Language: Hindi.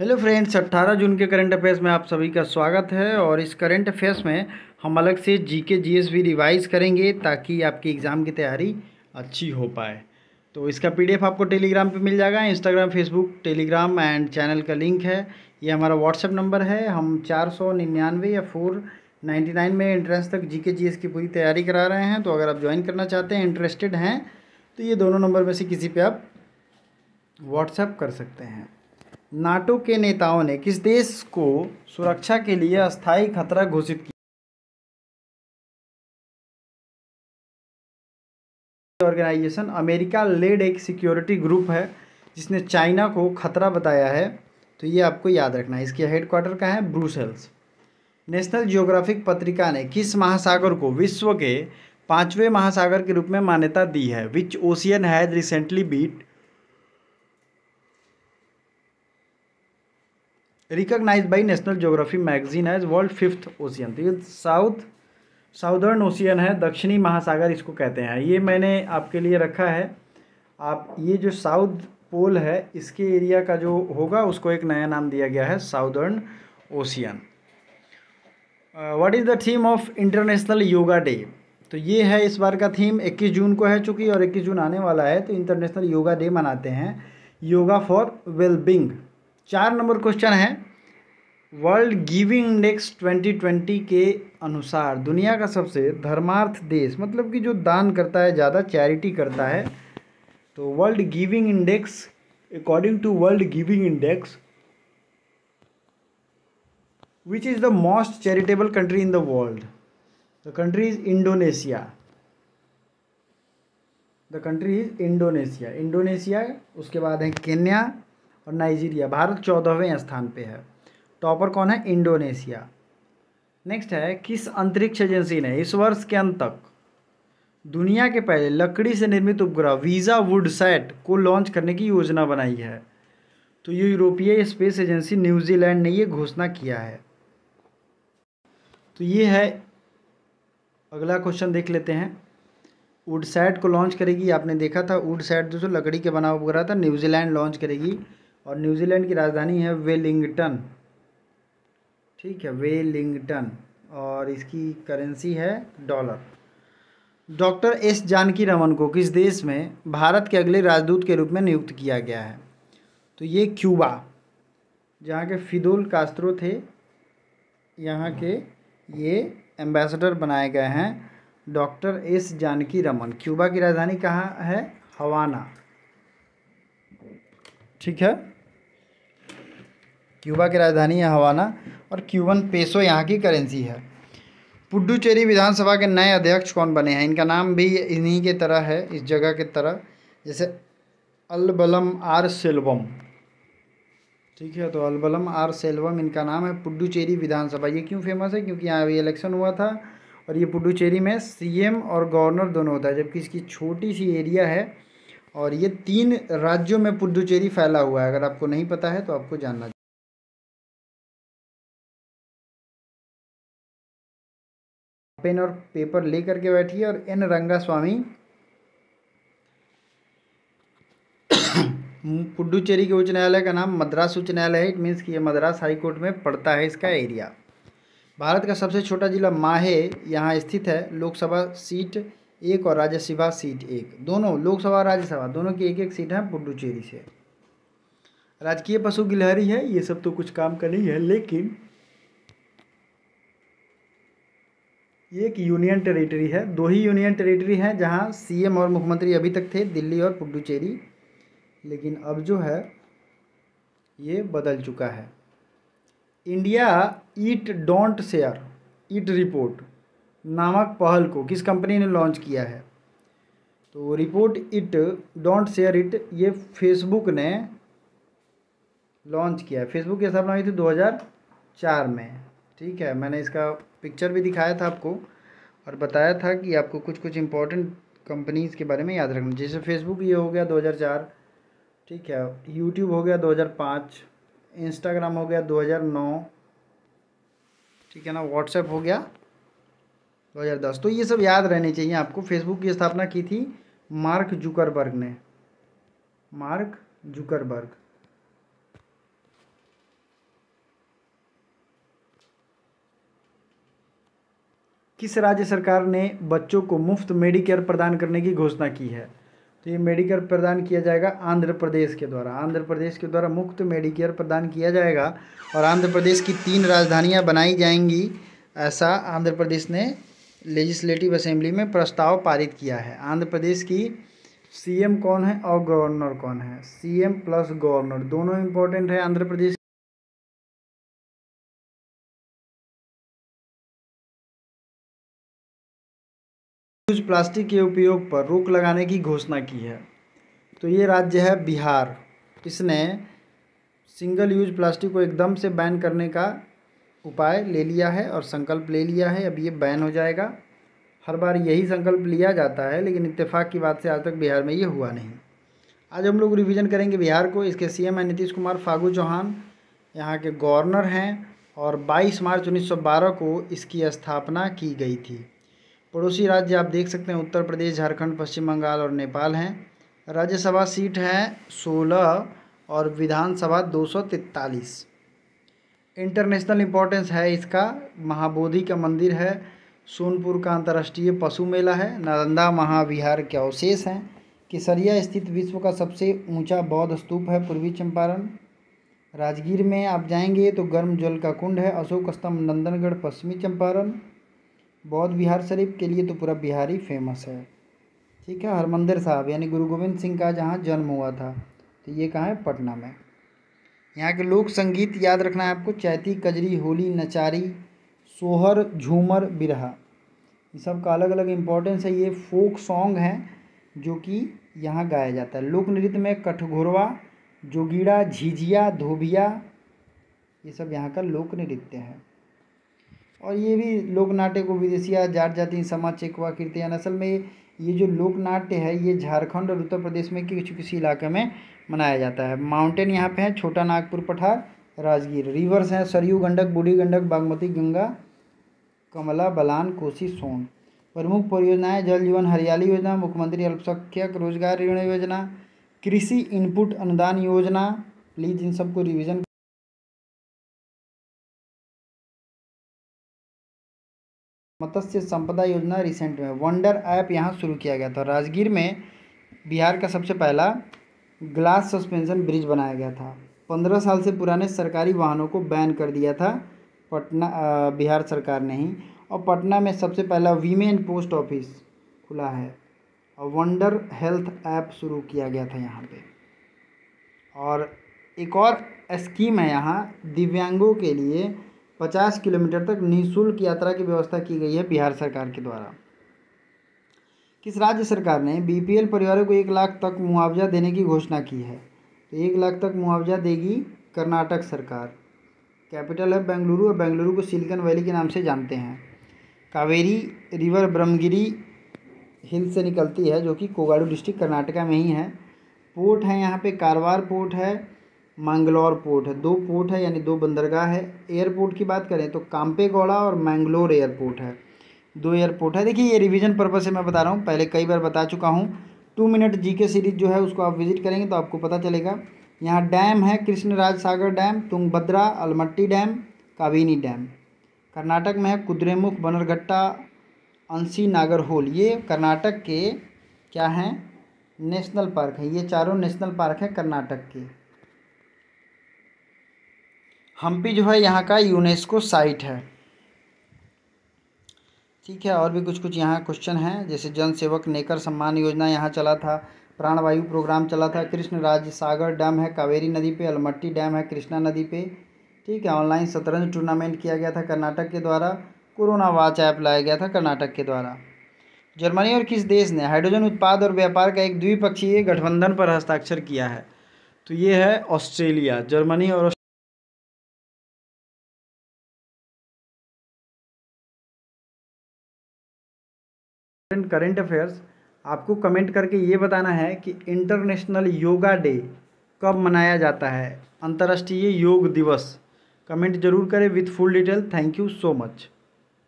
हेलो फ्रेंड्स, 18 जून के करंट अफेयर्स में आप सभी का स्वागत है। और इस करंट अफेयर्स में हम अलग से जीके जीएस भी रिवाइज़ करेंगे ताकि आपकी एग्ज़ाम की तैयारी अच्छी हो पाए। तो इसका पीडीएफ आपको टेलीग्राम पे मिल जाएगा। Instagram, Facebook, Telegram and channel का लिंक है। ये हमारा व्हाट्सएप नंबर है। हम 499 या 499 में एंट्रेंस तक जीके जीएस की पूरी तैयारी करा रहे हैं। तो अगर आप ज्वाइन करना चाहते हैं, इंटरेस्टेड हैं, तो ये दोनों नंबर में से किसी पे आप व्हाट्सएप कर सकते हैं। नाटो के नेताओं ने किस देश को सुरक्षा के लिए अस्थायी खतरा घोषित किया? ऑर्गेनाइजेशन अमेरिका लेड एक सिक्योरिटी ग्रुप है जिसने चाइना को खतरा बताया है, तो ये आपको याद रखना है। इसके हेडक्वार्टर का है ब्रुसेल्स। नेशनल जियोग्राफिक पत्रिका ने किस महासागर को विश्व के 5वें महासागर के रूप में मान्यता दी है? Which ocean has recently been recognized by National Geography magazine as world 5th ocean. तो ये साउदर्न ओशियन है, दक्षिणी महासागर इसको कहते हैं। ये मैंने आपके लिए रखा है। आप ये जो साउथ पोल है इसके एरिया का जो होगा उसको एक नया नाम दिया गया है, southern ocean. What is the theme of International yoga Day? तो ये है इस बार का थीम। 21 जून को है चूँकि, और 21 जून आने वाला है, तो इंटरनेशनल योगा डे मनाते हैं। Yoga for wellbeing. 4 number question है, वर्ल्ड गिविंग इंडेक्स 2020 के अनुसार दुनिया का सबसे धर्मार्थ देश, मतलब कि जो दान करता है, ज़्यादा चैरिटी करता है, तो World giving Index, according to World giving Index, which is the most charitable country in the world? The country is Indonesia. Indonesia, उसके बाद है केन्या और नाइजीरिया। भारत 14वें स्थान पे है। टॉपर कौन है? इंडोनेशिया। नेक्स्ट है, किस अंतरिक्ष एजेंसी ने इस वर्ष के अंत तक दुनिया के पहले लकड़ी से निर्मित उपग्रह वीज़ा वुडसैट को लॉन्च करने की योजना बनाई है? तो ये यूरोपीय स्पेस एजेंसी न्यूजीलैंड ने ये घोषणा किया है। तो ये है, अगला क्वेश्चन देख लेते हैं। वुडसैट को लॉन्च करेगी, आपने देखा था वुडसैट जो लकड़ी के बना उपग्रह था, न्यूजीलैंड लॉन्च करेगी। और न्यूजीलैंड की राजधानी है वेलिंगटन, ठीक है, वेलिंगटन। और इसकी करेंसी है dollar. Doctor S Janaki Raman को किस देश में भारत के अगले राजदूत के रूप में नियुक्त किया गया है? तो ये क्यूबा, जहाँ के फिदेल कास्त्रो थे, यहाँ के ये एम्बेसडर बनाए गए हैं, doctor S Janaki Raman. Cuba की राजधानी कहाँ है? हवाना, ठीक है, क्यूबा की राजधानी है हवाना। और क्यूबन पेसो यहाँ की करेंसी है। पुडुचेरी विधानसभा के नए अध्यक्ष कौन बने हैं? इनका नाम भी इन्हीं के तरह है, इस जगह के तरह, जैसे अलबलम आर सेल्वम, ठीक है, तो अलबलम आर सेल्वम इनका नाम है। पुडुचेरी विधानसभा, ये क्यों फेमस है? क्योंकि यहाँ भी इलेक्शन हुआ था और ये पुडुचेरी में सीएम और गवर्नर दोनों होता है, जबकि इसकी छोटी सी एरिया है और ये 3 राज्यों में पुडुचेरी फैला हुआ है। अगर आपको नहीं पता है तो आपको जानना। पेन और पेपर ले करके बैठिए। और एन रंगास्वामी पुडुचेरी के उच्च न्यायालय का नाम मद्रास उच्च न्यायालय है। इट मीन्स कि ये मद्रास हाई कोर्ट में पड़ता है, इसका एरिया। भारत का सबसे छोटा जिला माहे यहाँ स्थित है। लोकसभा सीट 1 और राज्यसभा सीट 1, दोनों, लोकसभा और राज्यसभा दोनों की 1-1 सीट है पुडुचेरी से। राजकीय पशु गिलहरी है। ये सब तो कुछ काम का नहीं है, लेकिन ये एक यूनियन टेरिटरी है। 2 ही यूनियन टेरिटरी हैं जहाँ सीएम और मुख्यमंत्री अभी तक थे, दिल्ली और पुडुचेरी, लेकिन अब जो है ये बदल चुका है। India it don't share it report नामक पहल को किस कंपनी ने लॉन्च किया है? तो report it don't share it ये फेसबुक ने लॉन्च किया है। फेसबुक की स्थापना हुई थी 2004 में, ठीक है। मैंने इसका पिक्चर भी दिखाया था आपको और बताया था कि आपको कुछ कुछ इंपॉर्टेंट कंपनीज़ के बारे में याद रखना, जैसे फेसबुक ये हो गया 2004, ठीक है, यूट्यूब हो गया 2005, इंस्टाग्राम हो गया 2009, ठीक है ना, व्हाट्सएप हो गया 2010। तो ये सब याद रहने चाहिए आपको। फेसबुक की स्थापना की थी मार्क जुकरबर्ग ने, मार्क जुकरबर्ग। किस राज्य सरकार ने बच्चों को मुफ्त मेडिकेयर प्रदान करने की घोषणा की है? तो ये मेडिकेयर प्रदान किया जाएगा आंध्र प्रदेश के द्वारा। आंध्र प्रदेश के द्वारा मुफ्त मेडिकेयर प्रदान किया जाएगा और आंध्र प्रदेश की 3 राजधानियाँ बनाई जाएंगी, ऐसा आंध्र प्रदेश ने लेजिस्लेटिव असेंबली में प्रस्ताव पारित किया है। आंध्र प्रदेश की सीएम कौन है और गवर्नर कौन है? सीएम प्लस गवर्नर दोनों इम्पोर्टेंट है आंध्र प्रदेश। यूज प्लास्टिक के उपयोग पर रोक लगाने की घोषणा की है। तो ये राज्य है बिहार, इसने सिंगल यूज प्लास्टिक को एकदम से बैन करने का उपाय ले लिया है और संकल्प ले लिया है। अब ये बैन हो जाएगा। हर बार यही संकल्प लिया जाता है लेकिन इत्तेफाक की बात से आज तक बिहार में ये हुआ नहीं। आज हम लोग रिवीजन करेंगे बिहार को। इसके सीएम है नीतीश कुमार, फागू चौहान यहाँ के गवर्नर हैं और 22 मार्च 1912 को इसकी स्थापना की गई थी। पड़ोसी राज्य आप देख सकते हैं उत्तर प्रदेश, झारखंड, पश्चिम बंगाल और नेपाल हैं। राज्यसभा सीट हैं 16 और विधानसभा 243। इंटरनेशनल इम्पोर्टेंस है इसका। महाबोधि का मंदिर है, सोनपुर का अंतर्राष्ट्रीय पशु मेला है, नालंदा महाविहार के अवशेष हैं, केसरिया स्थित विश्व का सबसे ऊंचा बौद्ध स्तूप है पूर्वी चंपारण, राजगीर में आप जाएंगे तो गर्म जल का कुंड है, अशोक स्तंभ नंदनगढ़ पश्चिमी चंपारण, बौद्ध विहार शरीफ के लिए तो पूरा बिहार ही फेमस है, ठीक है। हरमंदिर साहब यानी गुरु गोविंद सिंह का जहाँ जन्म हुआ था, तो ये कहाँ है? पटना में। यहाँ के लोक संगीत याद रखना है आपको, चैती, कजरी, होली, नचारी, सोहर, झूमर, बिरहा, ये सब का अलग अलग इम्पोर्टेंस है। ये फोक सॉन्ग हैं जो कि यहाँ गाया जाता है। लोक नृत्य में कठघोरवा, जोगीड़ा, झिझिया, धोबिया, ये सब यहाँ का लोक नृत्य है। और ये भी लोकनाट्य को विदेशिया, जाट जाति, समा, चेकवा, कीर्तिया नस्ल में ये जो लोकनाट्य है ये झारखंड और उत्तर प्रदेश में किसी इलाके में मनाया जाता है। माउंटेन यहाँ पे है छोटा नागपुर पठार, राजगीर। रिवर्स हैं सरयू, गंडक, बूढ़ी गंडक, बागमती, गंगा, कमला बलान, कोसी, सोन। प्रमुख परियोजनाएं जल जीवन हरियाली योजना, मुख्यमंत्री अल्पसंख्यक रोजगार ऋण योजना, कृषि इनपुट अनुदान योजना। प्लीज़ इन सबको रिवीजन। मत्स्य संपदा योजना रिसेंट में, वंडर ऐप यहाँ शुरू किया गया था। राजगीर में बिहार का सबसे पहला ग्लास सस्पेंशन ब्रिज बनाया गया था। 15 साल से पुराने सरकारी वाहनों को बैन कर दिया था पटना बिहार सरकार ने ही। और पटना में सबसे पहला वीमेन पोस्ट ऑफिस खुला है और वंडर हेल्थ ऐप शुरू किया गया था यहाँ पे। और एक और स्कीम है यहाँ, दिव्यांगों के लिए 50 किलोमीटर तक निःशुल्क यात्रा की व्यवस्था की गई है बिहार सरकार के द्वारा। किस राज्य सरकार ने बीपीएल परिवारों को 1 लाख तक मुआवजा देने की घोषणा की है? तो 1 लाख तक मुआवजा देगी कर्नाटक सरकार। कैपिटल है बेंगलुरु और बेंगलुरु को सिलिकॉन वैली के नाम से जानते हैं। कावेरी रिवर ब्रह्मगिरी हिल से निकलती है जो कि कोगाडू डिस्ट्रिक्ट कर्नाटका में ही है। पोर्ट है यहाँ पे कारवार पोर्ट है, मंगलौर पोर्ट है। 2 पोर्ट है यानी 2 बंदरगाह है। एयरपोर्ट की बात करें तो काम्पेगौड़ा और मैंगलोर एयरपोर्ट है, 2 एयरपोर्ट है। देखिए ये रिवीजन पर्पस से मैं बता रहा हूँ, पहले कई बार बता चुका हूँ। 2 मिनट जीके सीरीज जो है उसको आप विजिट करेंगे तो आपको पता चलेगा। यहाँ डैम है, Krishnaraja Sagar dam, Tungabhadra, Almatti dam, Kabini dam. Karnataka में है कुद्रेमुख, बनरघट्टा, अंसी, नागरहोल। ये कर्नाटक के क्या हैं? नेशनल पार्क है। ये चारों नेशनल पार्क है कर्नाटक के। हम्पी जो है यहाँ का यूनेस्को साइट है, ठीक है। और भी कुछ कुछ यहाँ क्वेश्चन हैं, जैसे जन सेवक नेकर सम्मान योजना यहाँ चला था, प्राणवायु प्रोग्राम चला था, कृष्णराज सागर डैम है कावेरी नदी पे, अलमट्टी डैम है कृष्णा नदी पे, ठीक है। ऑनलाइन शतरंज टूर्नामेंट किया गया था कर्नाटक के द्वारा। कोरोना वॉच ऐप लाया गया था कर्नाटक के द्वारा। जर्मनी और किस देश ने हाइड्रोजन उत्पाद और व्यापार का एक द्विपक्षीय गठबंधन पर हस्ताक्षर किया है? तो ये है ऑस्ट्रेलिया। जर्मनी और करंट अफेयर्स आपको कमेंट करके ये बताना है कि इंटरनेशनल योगा डे कब मनाया जाता है, अंतर्राष्ट्रीय योग दिवस। कमेंट जरूर करें with full detail. Thank you so much.